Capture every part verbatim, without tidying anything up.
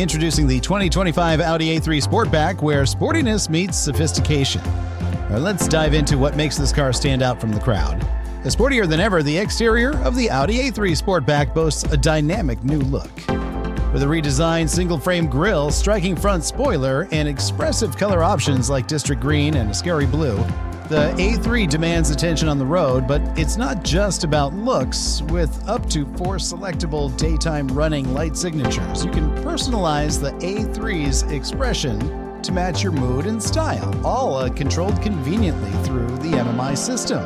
Introducing the twenty twenty-five Audi A three Sportback, where sportiness meets sophistication. All right, let's dive into what makes this car stand out from the crowd. As sportier than ever, the exterior of the Audi A three Sportback boasts a dynamic new look. With a redesigned single-frame grille, striking front spoiler, and expressive color options like District green and Scary Blue, the A three demands attention on the road, but it's not just about looks. With up to four selectable daytime running light signatures, you can personalize the A three's expression to match your mood and style, all uh, controlled conveniently through the M M I system.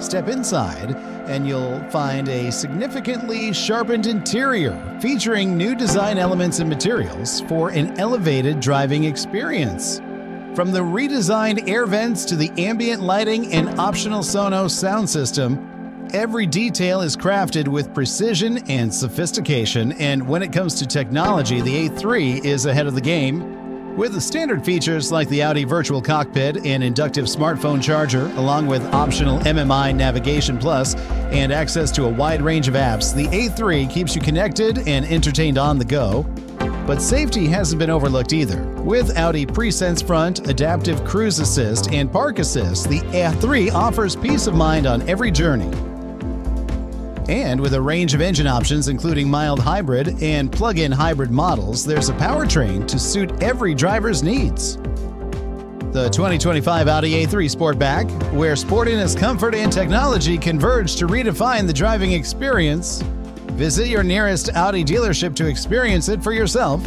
Step inside, and you'll find a significantly sharpened interior, featuring new design elements and materials for an elevated driving experience. From the redesigned air vents to the ambient lighting and optional Sonos sound system, every detail is crafted with precision and sophistication, and when it comes to technology, the A three is ahead of the game. With the standard features like the Audi Virtual Cockpit and inductive smartphone charger, along with optional M M I Navigation Plus and access to a wide range of apps, the A three keeps you connected and entertained on the go. But safety hasn't been overlooked either. With Audi Pre-Sense Front, Adaptive Cruise Assist, and Park Assist, the A three offers peace of mind on every journey. And with a range of engine options, including mild hybrid and plug-in hybrid models, there's a powertrain to suit every driver's needs. The twenty twenty-five Audi A three Sportback, where sportiness, comfort, and technology converge to redefine the driving experience. Visit your nearest Audi dealership to experience it for yourself.